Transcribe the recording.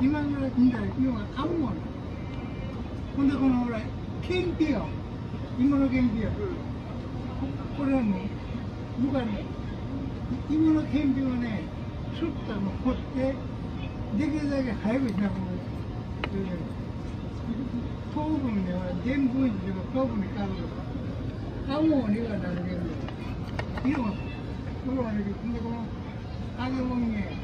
今のみたい要は買うもの。ほんでこのほら県警よ。芋の県警よ。これはね、僕はね、芋の県警をね、ちょっと掘ってできるだけ早くしなくて、糖分ではでんぷん質の糖分に変わるとか。青を根が出るけど、色が。これはね、ほんでこの揚げ物ね。